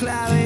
cloud.